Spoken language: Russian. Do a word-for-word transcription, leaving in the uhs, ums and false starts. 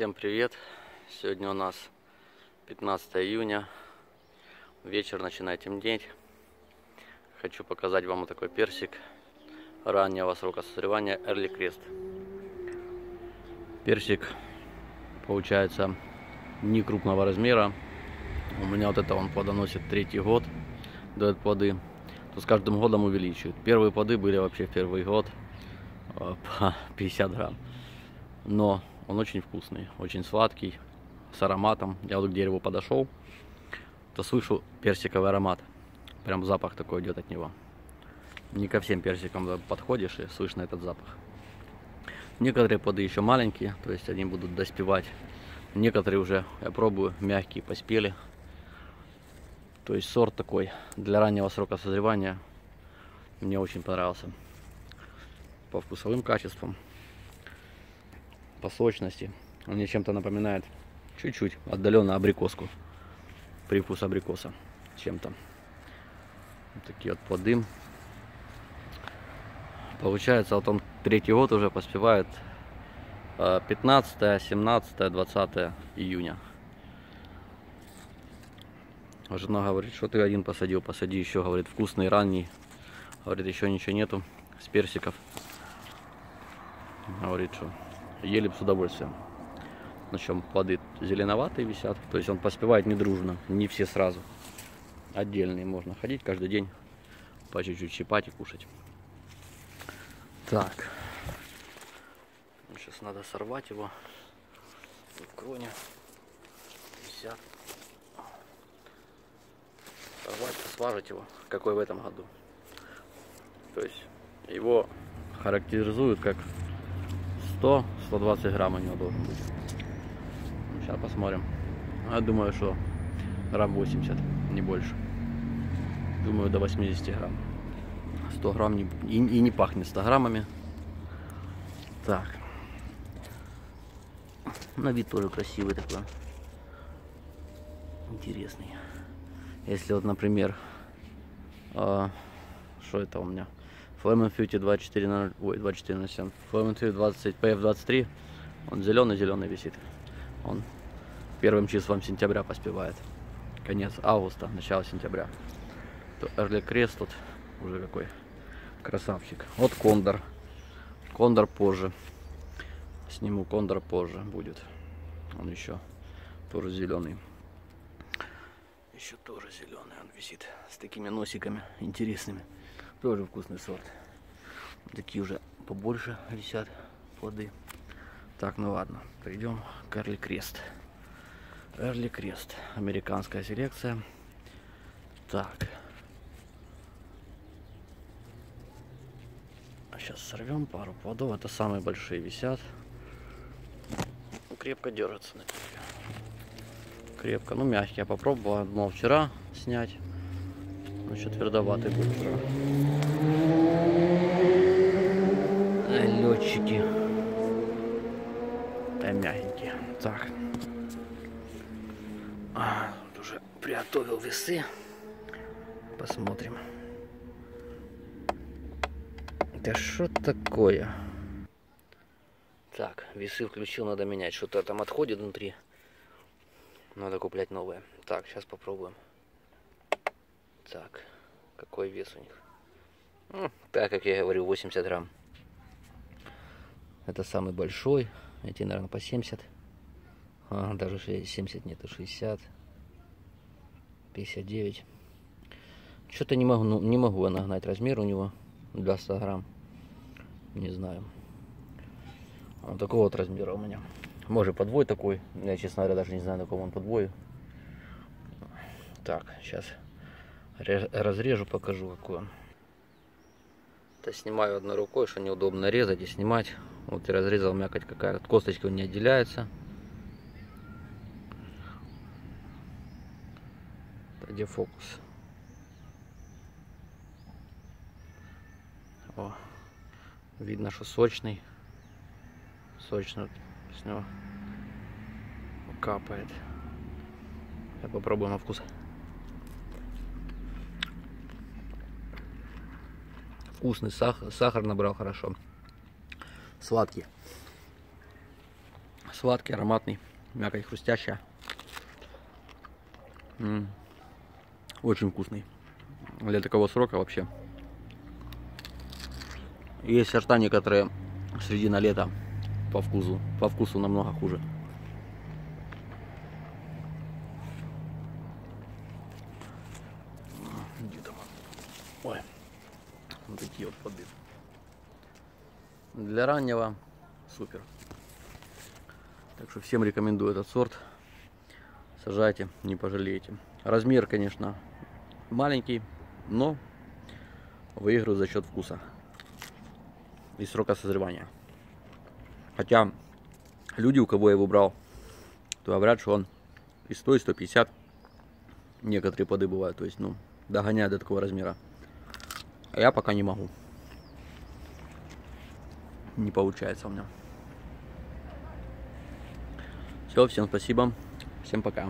Всем привет! Сегодня у нас пятнадцатое июня. Вечер начинает темнеть. Хочу показать вам вот такой персик раннего срока созревания Эрли Крест. Персик получается не крупного размера. У меня вот это он плодоносит третий год, дает плоды. То с каждым годом увеличивают. Первые плоды были вообще в первый год по пятьдесят грамм. Но он очень вкусный, очень сладкий, с ароматом. Я вот к дереву подошел, то слышу персиковый аромат. Прям запах такой идет от него. Не ко всем персикам подходишь и слышно этот запах. Некоторые плоды еще маленькие, то есть они будут доспевать. Некоторые уже, я пробую, мягкие, поспели. То есть сорт такой, для раннего срока созревания, мне очень понравился. По вкусовым качествам, по сочности. Он мне чем-то напоминает чуть-чуть отдаленно абрикоску. Привкус абрикоса чем-то. Вот такие вот плоды. Получается, вот он третий год уже поспевает пятнадцатое, семнадцатое, двадцатое июня. Жена говорит, что ты один посадил, посади еще, говорит, вкусный, ранний. Говорит, еще ничего нету с персиков. Говорит, что ели бы с удовольствием. Причем плоды зеленоватые висят. То есть он поспевает недружно, не все сразу. Отдельные можно ходить каждый день, по чуть-чуть щипать и кушать. Так. Сейчас надо сорвать его. Тут крони висят. Сорвать, сважить его, какой в этом году. То есть его характеризуют как сто — сто двадцать грамм у него должен быть. Сейчас посмотрим. Я думаю, что грамм восемьдесят, не больше. Думаю, до восьмидесяти грамм. сто грамм не, и, и не пахнет ста граммами. Так. На вид тоже красивый такой. Интересный. Если вот, например, э, что это у меня? Фламенфьюти двадцать четыре ноль семь, Фламенфьюти пи эф двадцать три, он зеленый-зеленый висит. Он первым числом сентября поспевает. Конец августа, начало сентября. То Эрли Крест тут уже какой красавчик. Вот Кондор. Кондор позже. Сниму Кондор позже будет. Он еще тоже зеленый. Еще тоже зеленый он висит. С такими носиками интересными. Тоже вкусный сорт. Такие уже побольше висят плоды. Так, ну ладно, придем к Эрли Крест. Эрли Крест, американская селекция. Так. Сейчас сорвем пару плодов. Это самые большие висят. Крепко держатся на дереве. Крепко, ну мягкие. Я попробовал одно вчера снять. Ну, еще твердоватый будет. Летчики. Да, мягенькие. Так. А, тут уже приготовил весы. Посмотрим. Да что такое? Так, весы включил, надо менять. Что-то там отходит внутри. Надо куплять новые. Так, сейчас попробуем. Так, какой вес у них? Ну, так, как я говорю, восемьдесят грамм. Это самый большой. Эти, наверное, по семьдесят. А, даже семьдесят нет, шестьдесят. пятьдесят девять. Что-то не могу, ну, не могу я нагнать размер у него. Для ста грамм. Не знаю. Вот такого вот размера у меня. Может, подвой такой. Я, честно говоря, даже не знаю, на каком он подвой. Так, сейчас разрежу, покажу, какой он. Это снимаю одной рукой, что неудобно резать и снимать. Вот и разрезал, мякоть какая. От косточки он не отделяется. Где фокус? О, видно, что сочный. Сочно с него капает. Я попробую на вкус. Вкусный, сахар, сахар набрал хорошо. Сладкий. Сладкий, ароматный, мякоть хрустящая. М-м. Очень вкусный. Для такого срока вообще. Есть сорта некоторые середина лета по вкусу. По вкусу намного хуже. Где там? Ой. Вот такие вот плоды. Для раннего супер. Так что всем рекомендую этот сорт. Сажайте, не пожалеете. Размер, конечно, маленький, но выигрываю за счет вкуса и срока созревания. Хотя люди, у кого я его брал, то говорят, что он и сто, и сто пятьдесят. Некоторые плоды бывают, то есть, ну, догоняют до такого размера. А я пока не могу. Не получается у меня. Все, всем спасибо. Всем пока.